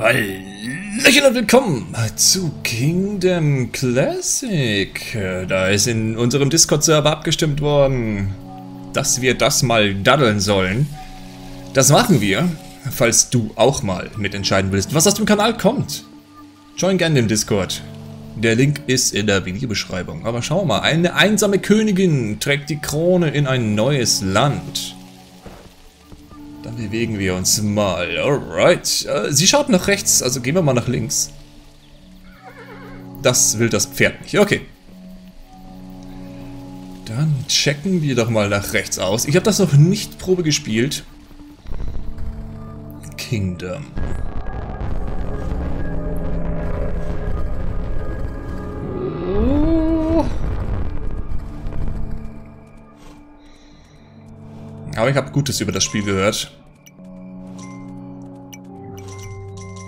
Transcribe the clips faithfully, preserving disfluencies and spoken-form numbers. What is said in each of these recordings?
Hallöchen und willkommen zu Kingdom Classic. Da ist in unserem Discord-Server abgestimmt worden, dass wir das mal daddeln sollen. Das machen wir, falls du auch mal mitentscheiden willst, was aus dem Kanal kommt. Join gerne den Discord. Der Link ist in der Videobeschreibung. Aber schau mal, eine einsame Königin trägt die Krone in ein neues Land. Dann bewegen wir uns mal. Alright. Sie schaut nach rechts, also gehen wir mal nach links. Das will das Pferd nicht. Okay. Dann checken wir doch mal nach rechts aus. Ich habe das noch nicht Probe gespielt. Kingdom. Aber ich habe Gutes über das Spiel gehört.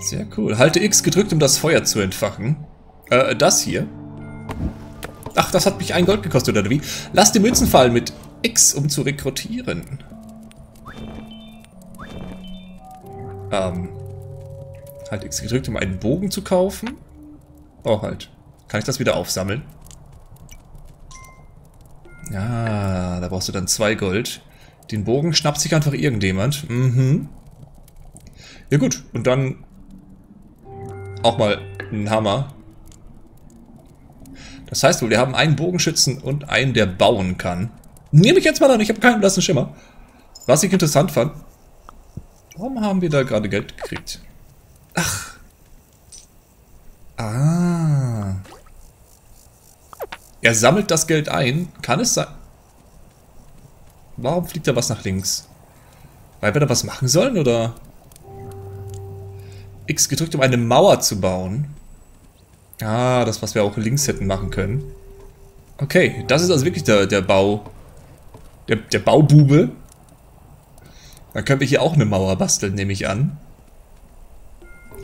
Sehr cool. Halte X gedrückt, um das Feuer zu entfachen. Äh, das hier. Ach, das hat mich ein Gold gekostet, oder wie? Lass die Münzen fallen mit X, um zu rekrutieren. Ähm. Halt X gedrückt, um einen Bogen zu kaufen. Oh, halt. Kann ich das wieder aufsammeln? Ah, da brauchst du dann zwei Gold. Den Bogen schnappt sich einfach irgendjemand. Mhm. Ja gut, und dann auch mal einen Hammer. Das heißt wohl, wir haben einen Bogenschützen und einen, der bauen kann. Nehme ich jetzt mal an, ich habe keinen blassen Schimmer. Was ich interessant fand. Warum haben wir da gerade Geld gekriegt? Ach. Ah. Er sammelt das Geld ein. Kann es sein? Warum fliegt da was nach links? Weil wir da was machen sollen, oder? X gedrückt, um eine Mauer zu bauen. Ah, das, was wir auch links hätten machen können. Okay, das ist also wirklich der, der Bau... Der, der Baubube. Dann können wir hier auch eine Mauer basteln, nehme ich an.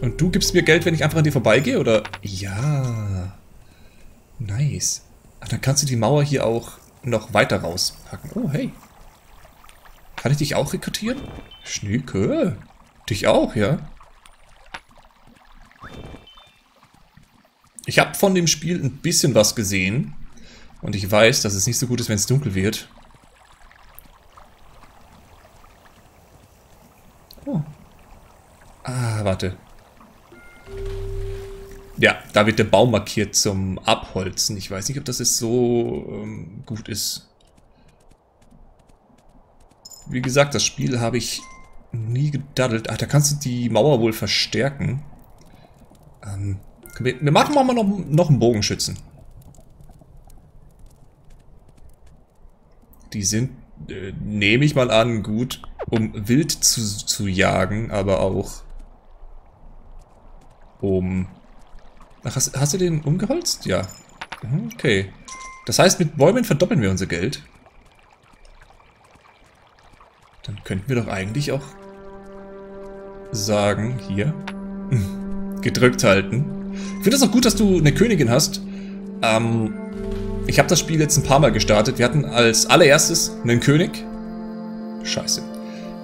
Und du gibst mir Geld, wenn ich einfach an dir vorbeigehe, oder? Ja. Nice. Ach, dann kannst du die Mauer hier auch noch weiter rauspacken. Oh, hey. Kann ich dich auch rekrutieren? Schnüke. Dich auch, ja? Ich habe von dem Spiel ein bisschen was gesehen. Und ich weiß, dass es nicht so gut ist, wenn es dunkel wird. Oh. Ah, warte. Ja, da wird der Baum markiert zum Abholzen. Ich weiß nicht, ob das jetzt so ähm, gut ist. Wie gesagt, das Spiel habe ich nie gedaddelt. Ach, da kannst du die Mauer wohl verstärken. Ähm, wir, wir machen mal noch, noch einen Bogenschützen. Die sind, äh, nehme ich mal an, gut, um wild zu, zu jagen, aber auch um... Ach, hast, hast du den umgeholzt? Ja. Okay. Das heißt, mit Bäumen verdoppeln wir unser Geld. Dann könnten wir doch eigentlich auch sagen, hier, gedrückt halten. Ich finde es auch gut, dass du eine Königin hast. Ähm, ich habe das Spiel jetzt ein paar Mal gestartet. Wir hatten als allererstes einen König. Scheiße.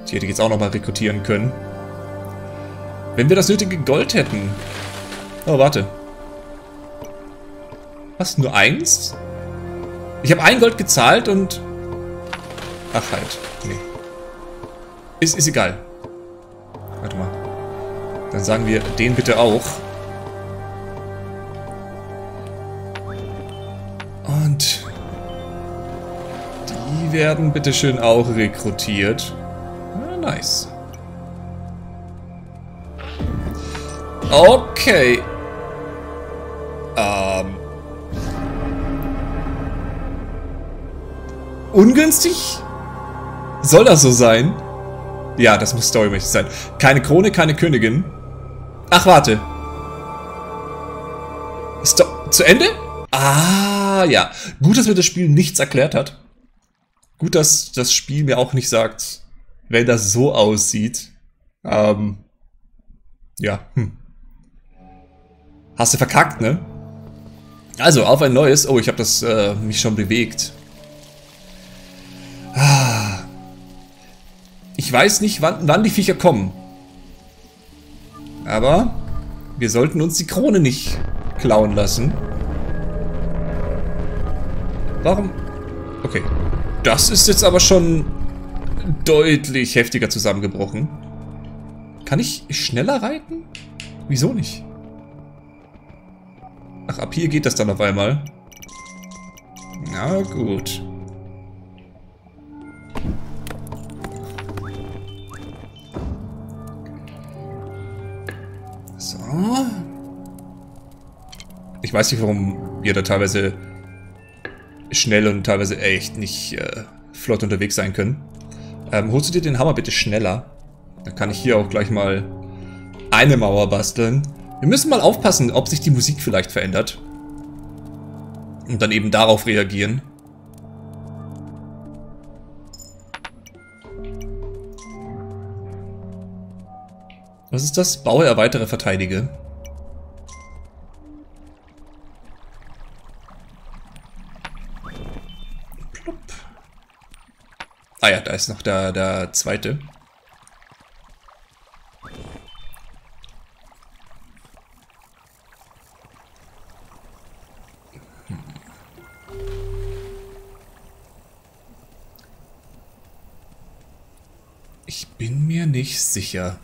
Die hätte ich jetzt auch nochmal rekrutieren können. Wenn wir das nötige Gold hätten. Oh, warte. Was? Nur eins? Ich habe ein Gold gezahlt und... Ach halt. Nee. Ist, ist egal. Warte mal. Dann sagen wir den bitte auch. Und... Die werden bitte schön auch rekrutiert. Na, nice. Okay. Ähm... Ungünstig? Soll das so sein? Ja, das muss storymäßig sein. Keine Krone, keine Königin. Ach, warte. Ist doch zu Ende? Ah, ja. Gut, dass mir das Spiel nichts erklärt hat. Gut, dass das Spiel mir auch nicht sagt, wenn das so aussieht. Ähm... Ja, hm. Hast du verkackt, ne? Also, auf ein neues... Oh, ich habe das äh, mich schon bewegt. Ah. Ich weiß nicht, wann, wann die Viecher kommen. Aber wir sollten uns die Krone nicht klauen lassen. Warum? Okay. Das ist jetzt aber schon deutlich heftiger zusammengebrochen. Kann ich schneller reiten? Wieso nicht? Ach, ab hier geht das dann auf einmal. Na gut. So. Ich weiß nicht, warum wir da teilweise schnell und teilweise echt nicht äh, flott unterwegs sein können. Ähm, holst du dir den Hammer bitte schneller? Dann kann ich hier auch gleich mal eine Mauer basteln. Wir müssen mal aufpassen, ob sich die Musik vielleicht verändert. Und dann eben darauf reagieren. Was ist das? Baue, erweitere, verteidige. Plupp. Ah ja, da ist noch der, der zweite. Ich bin mir nicht sicher,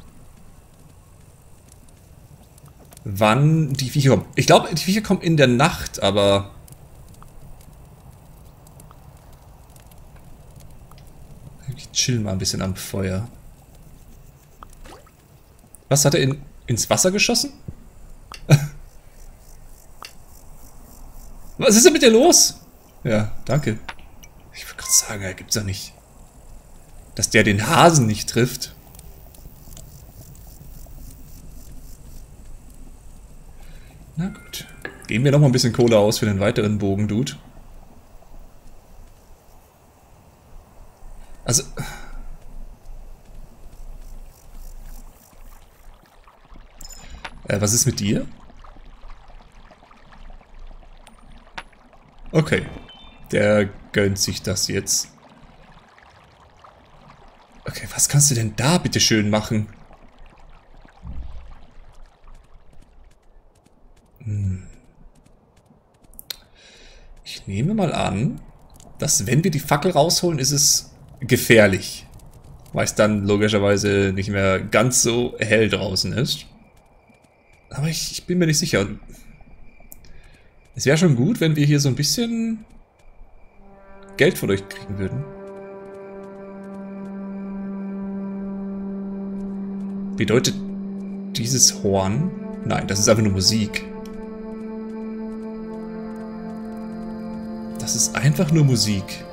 wann die Viecher kommen. Ich glaube, die Viecher kommen in der Nacht, aber ich chill mal ein bisschen am Feuer. Was hat er in, ins Wasser geschossen? Was ist denn mit dir los? Ja, danke. Ich würde gerade sagen, er gibt's ja nicht. Dass der den Hasen nicht trifft. Na gut. Geben wir noch mal ein bisschen Kohle aus für den weiteren Bogen, Dude. Also. Äh, was ist mit dir? Okay. Der gönnt sich das jetzt. Okay, was kannst du denn da bitte schön machen? Hm. Ich nehme mal an, dass wenn wir die Fackel rausholen, ist es gefährlich. Weil es dann logischerweise nicht mehr ganz so hell draußen ist. Aber ich, ich bin mir nicht sicher. Es wäre schon gut, wenn wir hier so ein bisschen Geld von euch kriegen würden. Bedeutet dieses Horn? Nein, das ist einfach nur Musik. Das ist einfach nur Musik.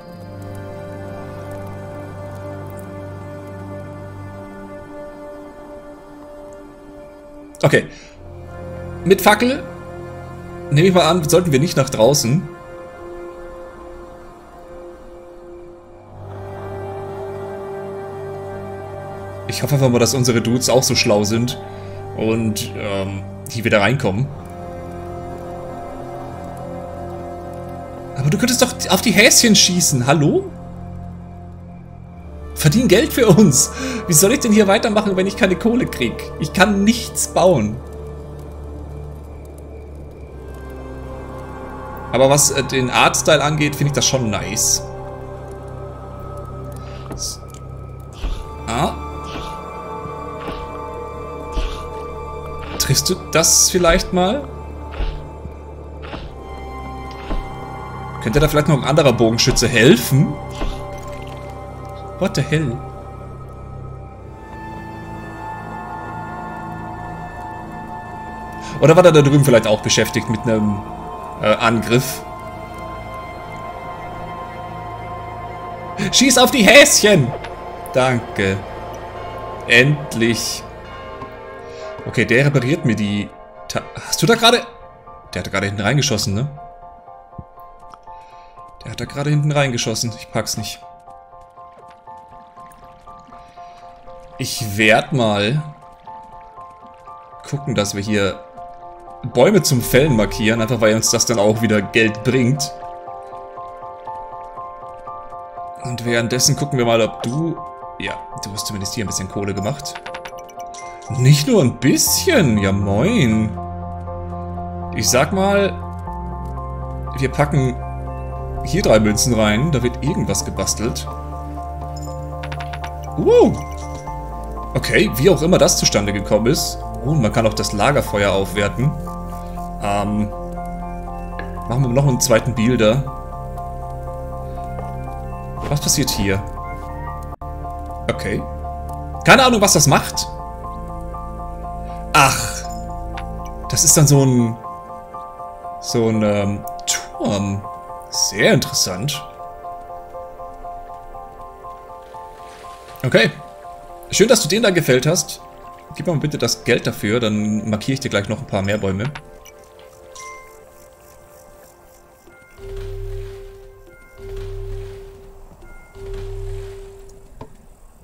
Okay. Mit Fackel, nehme ich mal an, sollten wir nicht nach draußen. Ich hoffe einfach mal, dass unsere Dudes auch so schlau sind und ähm, hier wieder reinkommen. Aber du könntest doch auf die Häschen schießen, hallo? Verdien Geld für uns. Wie soll ich denn hier weitermachen, wenn ich keine Kohle kriege? Ich kann nichts bauen. Aber was äh, den Artstyle angeht, finde ich das schon nice. Ah. Triffst du das vielleicht mal? Könnte da vielleicht noch ein anderer Bogenschütze helfen? What the hell? Oder war der da drüben vielleicht auch beschäftigt mit einem äh, Angriff? Schieß auf die Häschen! Danke. Endlich. Okay, der repariert mir die... Ta Hast du da gerade... Der hat da gerade hinten reingeschossen, ne? Der hat da gerade hinten reingeschossen. Ich pack's nicht. Ich werd mal gucken, dass wir hier Bäume zum Fällen markieren. Einfach weil uns das dann auch wieder Geld bringt. Und währenddessen gucken wir mal, ob du... Ja, du hast zumindest hier ein bisschen Kohle gemacht. Nicht nur ein bisschen. Ja, moin. Ich sag mal, wir packen hier drei Münzen rein. Da wird irgendwas gebastelt. Uh. Okay, wie auch immer das zustande gekommen ist. Oh, man kann auch das Lagerfeuer aufwerten. Ähm, machen wir noch einen zweiten Bilder. Was passiert hier? Okay. Keine Ahnung, was das macht. Ach. Das ist dann so ein... So ein ähm, Turm. Sehr interessant. Okay. Schön, dass du den da gefällt hast. Gib mir bitte das Geld dafür, dann markiere ich dir gleich noch ein paar mehr Bäume.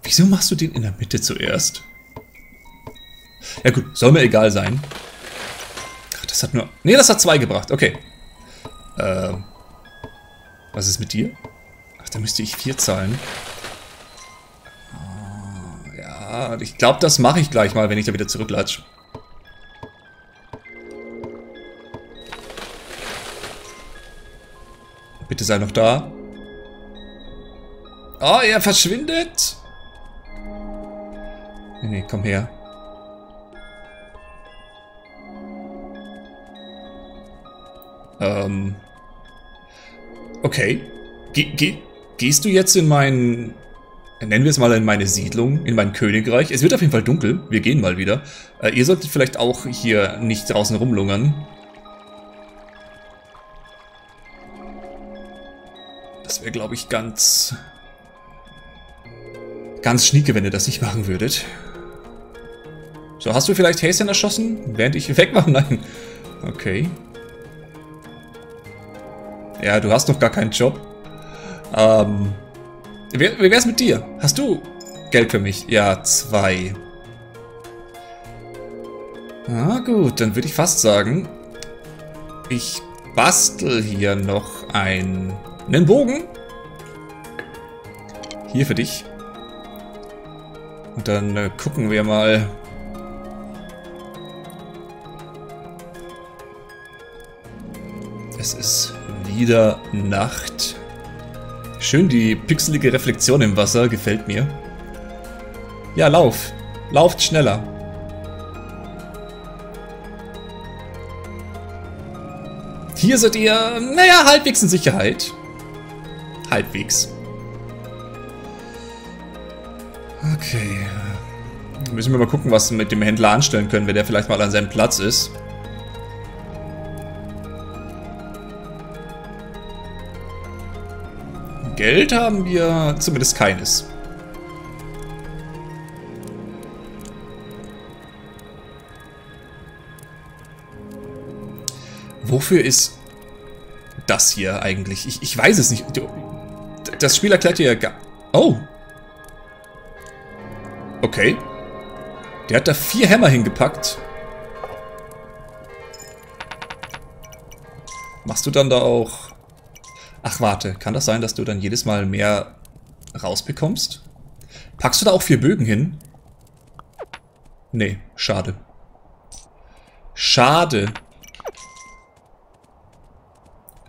Wieso machst du den in der Mitte zuerst? Ja gut, soll mir egal sein. Ach, das hat nur... Ne, das hat zwei gebracht, okay. Ähm... Was ist mit dir? Ach, da müsste ich vier zahlen. Ich glaube, das mache ich gleich mal, wenn ich da wieder zurücklatsche. Bitte sei noch da. Oh, er verschwindet. Nee, nee, komm her. Ähm. Okay. Ge- ge- gehst du jetzt in meinen... Nennen wir es mal in meine Siedlung, in mein Königreich. Es wird auf jeden Fall dunkel. Wir gehen mal wieder. Äh, ihr solltet vielleicht auch hier nicht draußen rumlungern. Das wäre, glaube ich, ganz... ganz schnieke, wenn ihr das nicht machen würdet. So, hast du vielleicht Häschen erschossen, während ich weg war? Nein. Okay. Ja, du hast noch gar keinen Job. Ähm... Wie wär's mit dir? Hast du Geld für mich? Ja, zwei. Na gut, dann würde ich fast sagen, ich bastel hier noch einen, einen Bogen. Hier für dich. Und dann äh, gucken wir mal. Es ist wieder Nacht. Schön, die pixelige Reflexion im Wasser, gefällt mir. Ja, lauf. Lauft schneller. Hier seid ihr, naja, halbwegs in Sicherheit. Halbwegs. Okay. Müssen wir mal gucken, was wir mit dem Händler anstellen können, wenn der vielleicht mal an seinem Platz ist. Geld haben wir zumindest keines. Wofür ist das hier eigentlich? Ich, ich weiß es nicht. Das Spiel erklärt dir ja gar... Oh. Okay. Der hat da vier Hämmer hingepackt. Machst du dann da auch... Ach, warte. Kann das sein, dass du dann jedes Mal mehr rausbekommst? Packst du da auch vier Bögen hin? Nee, schade. Schade.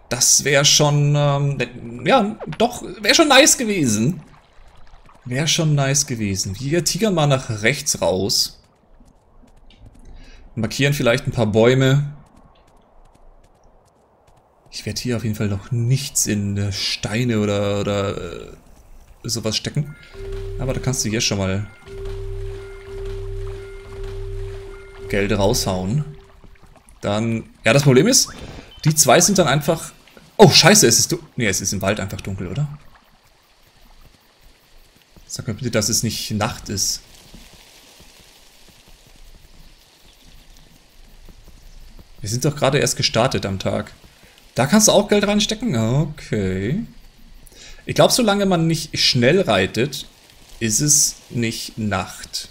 Das wäre schon... Ähm, ja, doch, wäre schon nice gewesen. Wäre schon nice gewesen. Wir tigern mal nach rechts raus. Markieren vielleicht ein paar Bäume. Ich werde hier auf jeden Fall noch nichts in Steine oder, oder äh, sowas stecken. Aber da kannst du hier schon mal Geld raushauen. Dann, ja, das Problem ist, die zwei sind dann einfach... Oh, scheiße, es ist dunkel. Nee, es ist im Wald einfach dunkel, oder? Sag mir bitte, dass es nicht Nacht ist. Wir sind doch gerade erst gestartet am Tag. Da kannst du auch Geld reinstecken? Okay. Ich glaube, solange man nicht schnell reitet, ist es nicht Nacht.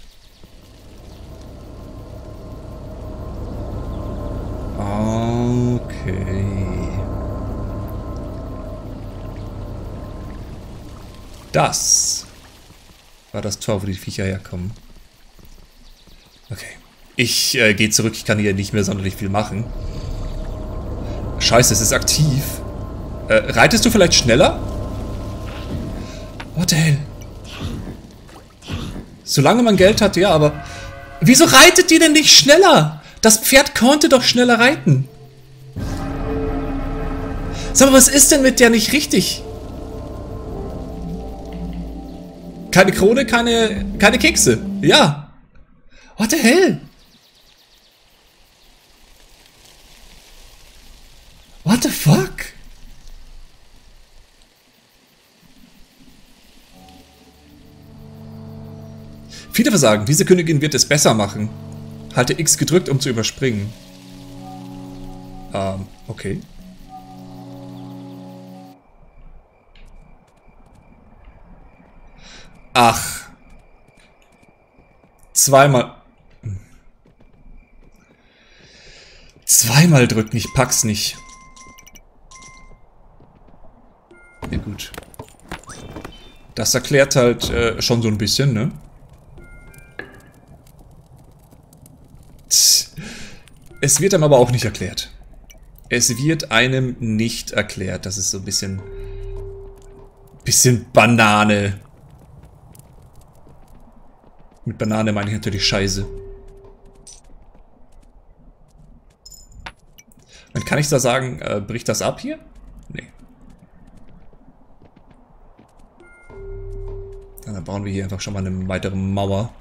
Okay. Das war das Tor, wo die Viecher herkommen. Okay. Ich äh, gehe zurück, ich kann hier nicht mehr sonderlich viel machen. Scheiße, es ist aktiv. Äh, reitest du vielleicht schneller? What the hell? Solange man Geld hat, ja, aber... Wieso reitet ihr denn nicht schneller? Das Pferd konnte doch schneller reiten. Sag mal, was ist denn mit der nicht richtig? Keine Krone, keine, keine Kekse. Ja. What the hell? What the fuck? Viele versagen, diese Königin wird es besser machen. Halte X gedrückt, um zu überspringen. Ähm, okay. Ach. Zweimal. Zweimal drücken, ich pack's nicht. Ja, gut. Das erklärt halt äh, schon so ein bisschen, ne? Es wird einem aber auch nicht erklärt. Es wird einem nicht erklärt. Das ist so ein bisschen... Bisschen Banane. Mit Banane meine ich natürlich Scheiße. Und kann ich da sagen, äh, bricht das ab hier? Nee. Dann bauen wir hier einfach schon mal eine weitere Mauer.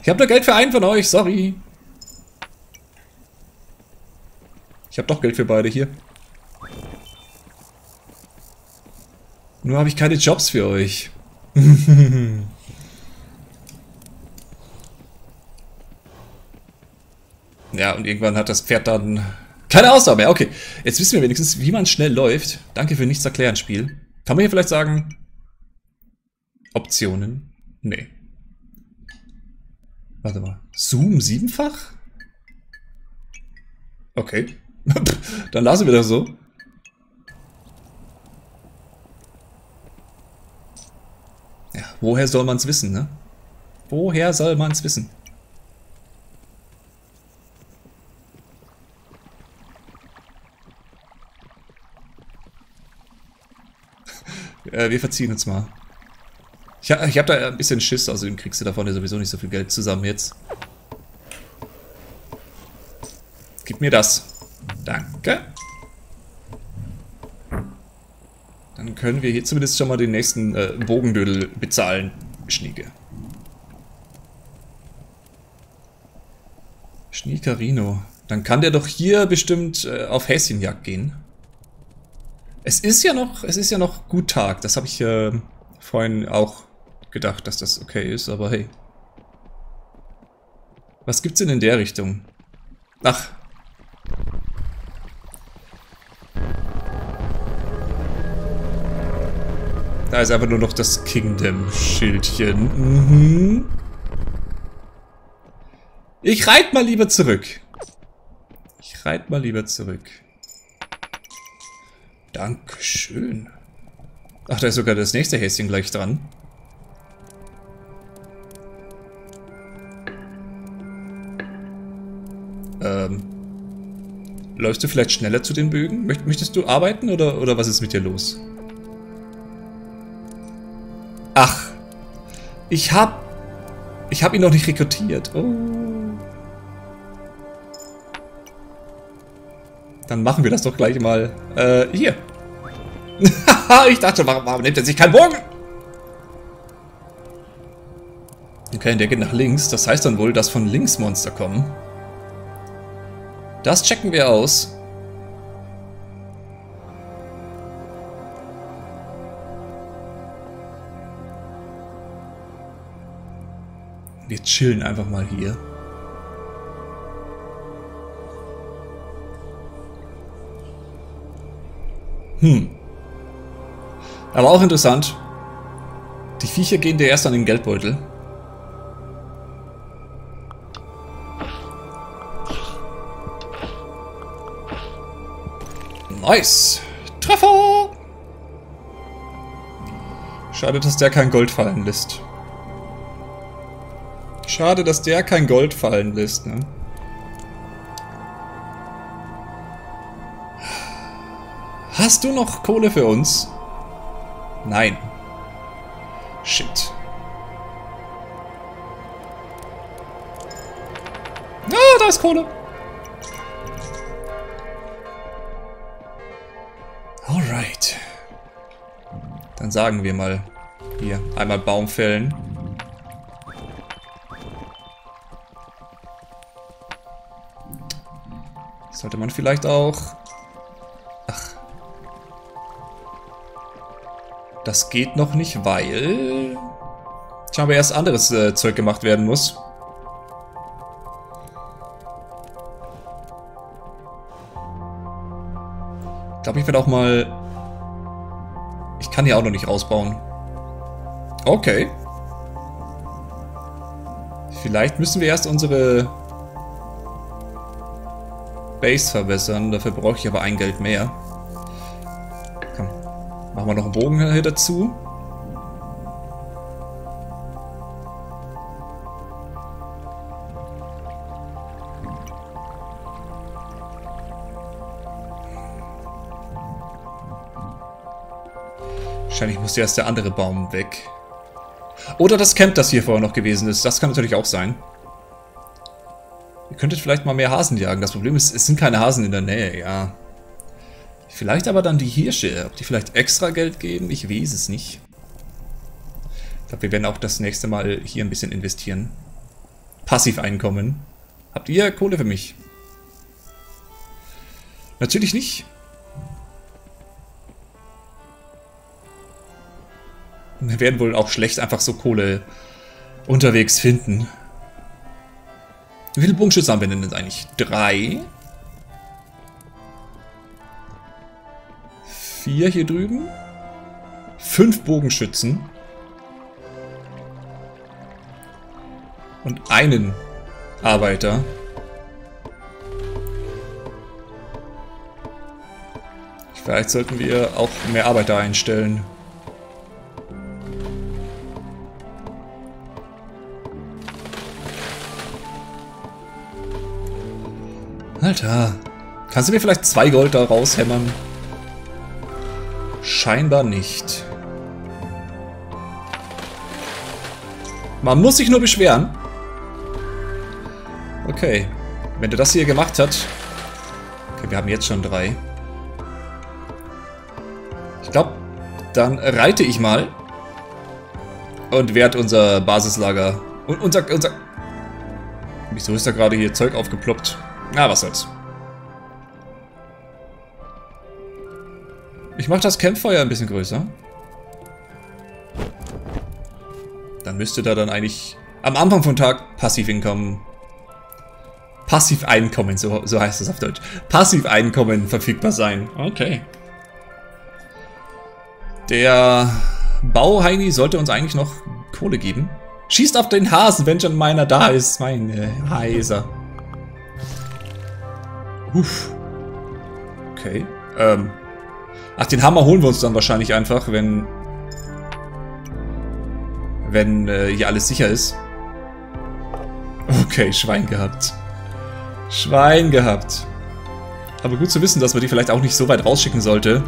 Ich habe nur Geld für einen von euch, sorry. Ich habe doch Geld für beide hier. Nur habe ich keine Jobs für euch. Ja, und irgendwann hat das Pferd dann keine Ausdauer mehr. Okay, jetzt wissen wir wenigstens, wie man schnell läuft. Danke für nichts erklären, Spiel. Kann man hier vielleicht sagen... Optionen? Nee. Warte mal. Zoom siebenfach? Okay. Dann lassen wir das so. Ja, woher soll man's wissen, ne? Woher soll man's wissen? äh, wir verziehen uns mal. Ich hab da ein bisschen Schiss, außerdem kriegst du davon ja sowieso nicht so viel Geld zusammen jetzt. Gib mir das. Danke. Dann können wir hier zumindest schon mal den nächsten äh, Bogendödel bezahlen. Schnieke. Schniekarino. Dann kann der doch hier bestimmt äh, auf Häschenjagd gehen. Es ist ja noch, es ist ja noch gut Tag. Das habe ich äh, vorhin auch... gedacht, dass das okay ist, aber hey. Was gibt's denn in der Richtung? Ach. Da ist einfach nur noch das Kingdom-Schildchen. Mhm. Ich reite mal lieber zurück. Ich reite mal lieber zurück. Dankeschön. Ach, da ist sogar das nächste Häschen gleich dran. Ähm, läufst du vielleicht schneller zu den Bögen? Möchtest du arbeiten oder, oder was ist mit dir los? Ach, ich hab, ich hab ihn noch nicht rekrutiert. Oh. Dann machen wir das doch gleich mal äh, hier. Ich dachte, warum, warum nimmt er sich keinen Bogen? Okay, der geht nach links. Das heißt dann wohl, dass von links Monster kommen. Das checken wir aus. Wir chillen einfach mal hier. Hm. Aber auch interessant. Die Viecher gehen dir erst an den Geldbeutel. Nice! Treffer! Schade, dass der kein Gold fallen lässt. Schade, dass der kein Gold fallen lässt, ne? Hast du noch Kohle für uns? Nein. Shit. Ah, da ist Kohle. Alright. Dann sagen wir mal hier einmal Baum fällen. Sollte man vielleicht auch... Ach. Das geht noch nicht, weil... Ich habe erst anderes äh, Zeug gemacht werden muss. Ich glaube, ich werde auch mal... Ich kann hier auch noch nicht ausbauen. Okay. Vielleicht müssen wir erst unsere... Base verbessern, dafür brauche ich aber ein Geld mehr. Komm, machen wir noch einen Bogen hier dazu. Wahrscheinlich muss erst der andere Baum weg. Oder das Camp, das hier vorher noch gewesen ist, das kann natürlich auch sein. Ihr könntet vielleicht mal mehr Hasen jagen. Das Problem ist, es sind keine Hasen in der Nähe, ja. Vielleicht aber dann die Hirsche. Ob die vielleicht extra Geld geben? Ich weiß es nicht. Ich glaube, wir werden auch das nächste Mal hier ein bisschen investieren. Passiveinkommen. Habt ihr Kohle für mich? Natürlich nicht. Wir werden wohl auch schlecht einfach so Kohle unterwegs finden. Wie viele Bogenschützen haben wir denn jetzt eigentlich? Drei? Vier hier drüben? Fünf Bogenschützen. Und einen Arbeiter. Vielleicht sollten wir auch mehr Arbeiter einstellen. Alter, kannst du mir vielleicht zwei Gold da raushämmern? Scheinbar nicht. Man muss sich nur beschweren. Okay, wenn du das hier gemacht hast... Okay, wir haben jetzt schon drei. Ich glaube, dann reite ich mal. Und werde unser Basislager... Und unser... unser Wieso ist da gerade hier Zeug aufgeploppt? Na, ah, was soll's. Ich mache das Campfeuer ein bisschen größer. Dann müsste da dann eigentlich am Anfang vom Tag Passivinkommen. Passiveinkommen, so, so heißt es auf Deutsch. Passiveinkommen verfügbar sein. Okay. Der Bauheini sollte uns eigentlich noch Kohle geben. Schießt auf den Hasen, wenn schon meiner da ist. Meine Heiser. Uff. Okay. Ähm. Ach, den Hammer holen wir uns dann wahrscheinlich einfach, wenn... Wenn äh, hier alles sicher ist. Okay, Schwein gehabt. Schwein gehabt. Aber gut zu wissen, dass man die vielleicht auch nicht so weit rausschicken sollte.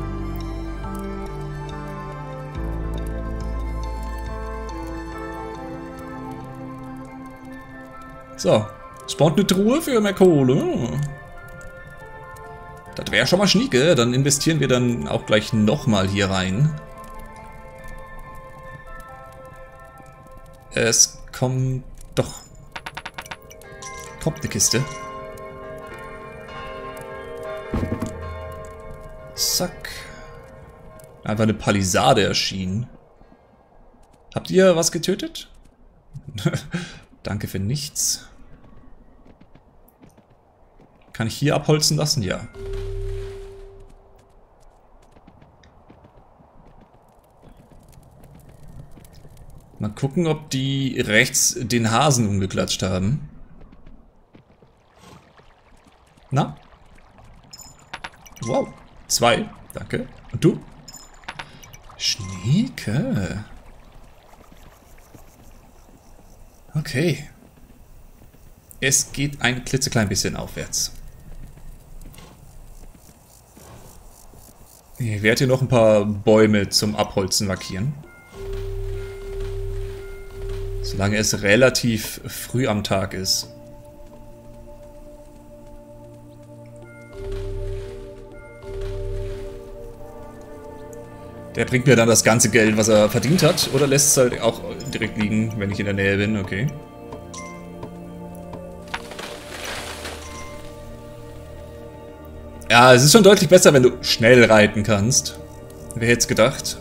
So. Spawnt eine Truhe für mehr Kohle. Das wäre schon mal schnieke, dann investieren wir dann auch gleich nochmal hier rein. Es kommt doch. Kommt eine Kiste. Zack. Einfach eine Palisade erschienen. Habt ihr was getötet? Danke für nichts. Kann ich hier abholzen lassen? Ja. Mal gucken, ob die rechts den Hasen umgeklatscht haben. Na? Wow. Zwei. Danke. Und du? Schnieke. Okay. Es geht ein klitzeklein bisschen aufwärts. Ich werde hier noch ein paar Bäume zum Abholzen markieren. Solange es relativ früh am Tag ist. Der bringt mir dann das ganze Geld, was er verdient hat, oder lässt es halt auch direkt liegen, wenn ich in der Nähe bin, okay. Ja, es ist schon deutlich besser, wenn du schnell reiten kannst. Wer hätte es gedacht?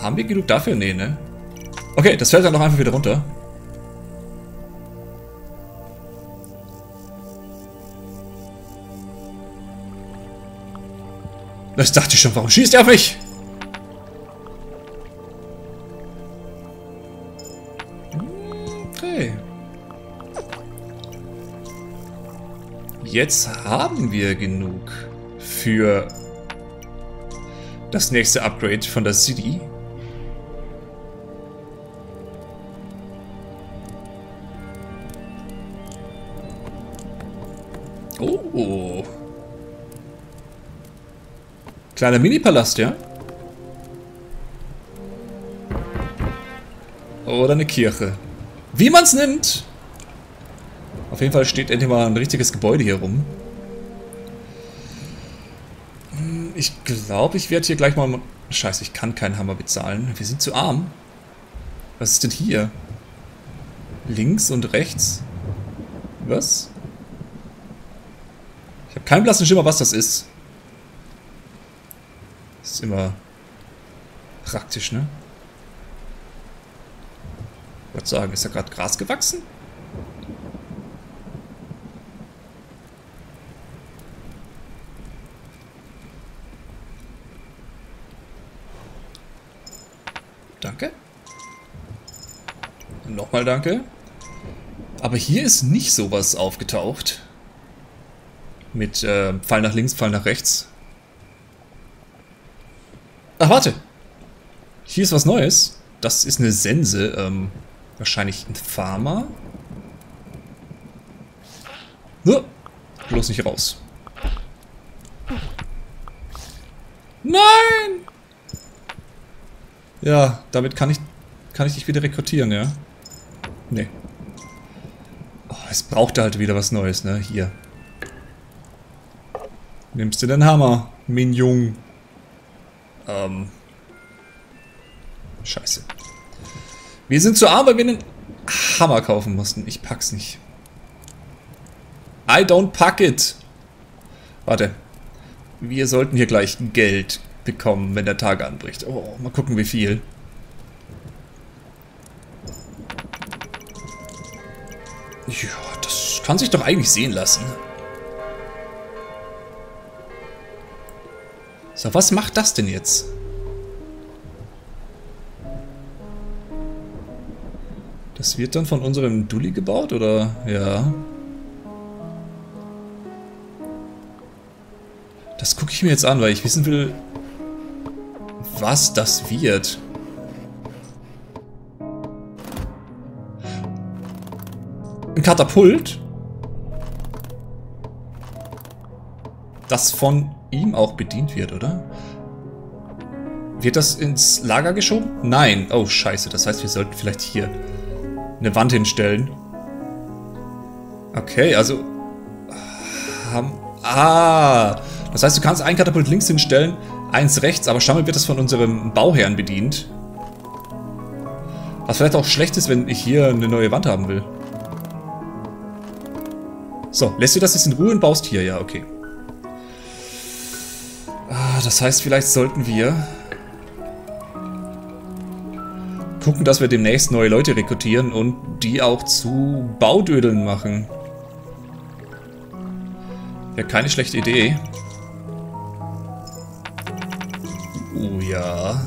Haben wir genug dafür? Nee, ne? Okay, das fällt dann noch einfach wieder runter. Das dachte ich schon, warum schießt er auf mich? Okay. Jetzt haben wir genug für das nächste Upgrade von der City. Oh. Kleiner Mini-Palast, ja? Oder eine Kirche. Wie man es nimmt! Auf jeden Fall steht endlich mal ein richtiges Gebäude hier rum. Ich glaube, ich werde hier gleich mal... Scheiße, ich kann keinen Hammer bezahlen. Wir sind zu arm. Was ist denn hier? Links und rechts? Was? Ich habe keinen blassen Schimmer, was das ist. Das ist immer praktisch, ne? Ich würde sagen, ist da gerade Gras gewachsen? Danke. Nochmal danke. Aber hier ist nicht sowas aufgetaucht. Mit äh, Pfeil nach links, Pfeil nach rechts. Ach, warte. Hier ist was Neues. Das ist eine Sense. Ähm, wahrscheinlich ein Farmer. Nur, bloß nicht raus. Nein! Ja, damit kann ich, kann ich dich wieder rekrutieren, ja? Nee. Oh, es braucht halt wieder was Neues, ne? Hier. Nimmst du den Hammer, Minjung? Ähm. Scheiße. Wir sind zu arm, weil wir einen Hammer kaufen mussten. Ich pack's nicht. I don't pack it. Warte. Wir sollten hier gleich Geld bekommen, wenn der Tag anbricht. Oh, mal gucken, wie viel. Ja, das kann sich doch eigentlich sehen lassen. So, was macht das denn jetzt? Das wird dann von unserem Dulli gebaut, oder? Ja. Das gucke ich mir jetzt an, weil ich wissen will, was das wird. Ein Katapult? Das von ihm auch bedient wird, oder? Wird das ins Lager geschoben? Nein. Oh, scheiße. Das heißt, wir sollten vielleicht hier eine Wand hinstellen. Okay, also... Haben, ah! Das heißt, du kannst ein Katapult links hinstellen, eins rechts, aber scheinbar wird das von unserem Bauherrn bedient. Was vielleicht auch schlecht ist, wenn ich hier eine neue Wand haben will. So, lässt du das jetzt in Ruhe und baust hier? Ja, okay. Das heißt, vielleicht sollten wir gucken, dass wir demnächst neue Leute rekrutieren und die auch zu Baudödeln machen. Ja, keine schlechte Idee. Oh ja.